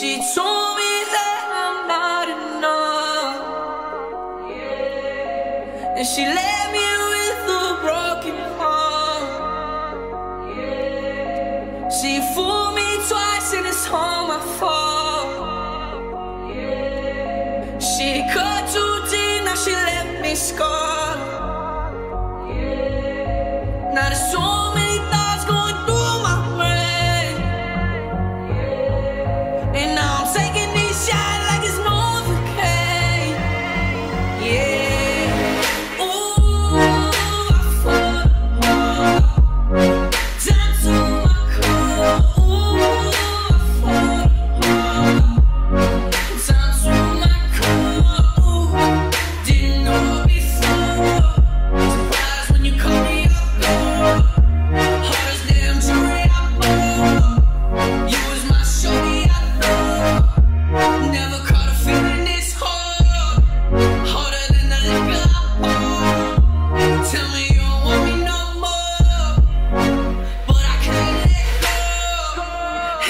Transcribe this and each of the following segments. She told me that I'm not enough, yeah. And she left me with a broken heart, yeah. She fooled me twice and it's all my fault, yeah. She cut too deep, now she left me scarred, yeah. Now there's so many thoughts going through.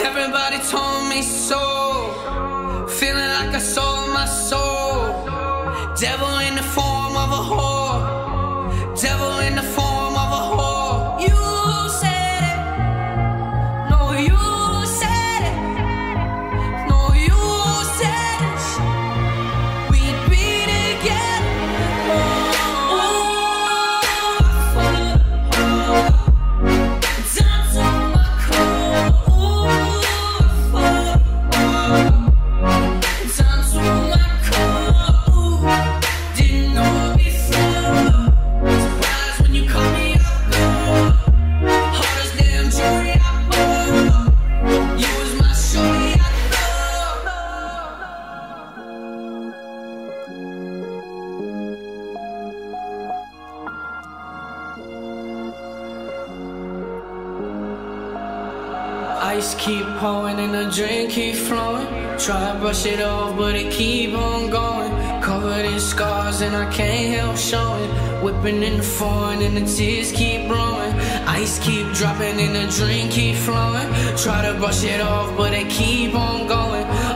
Everybody told me so, feeling like I sold my soul. Devil in the form of a whore, devil in the form of a whore. You said it, no you said it, no you said it, we'd be together. Ice keep pouring and the drink keep flowing. Try to brush it off but it keep on going. Covered in scars and I can't help showing. Whipping in the foreign and the tears keep blowing. Ice keep dropping and the drink keep flowing. Try to brush it off but it keep on going.